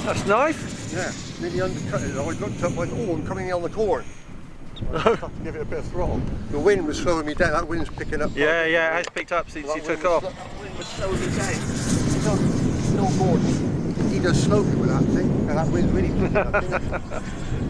That's nice. Yeah, nearly undercut it. I looked up and went, oh, I'm coming in on the corn. So I had to give it a bit of throttle. The wind was slowing me down. That wind's picking up. Yeah, yeah, it has picked up since you took off. That wind was slowing me down. No, Gordon. He does slow me with that thing, and that wind's really picking up.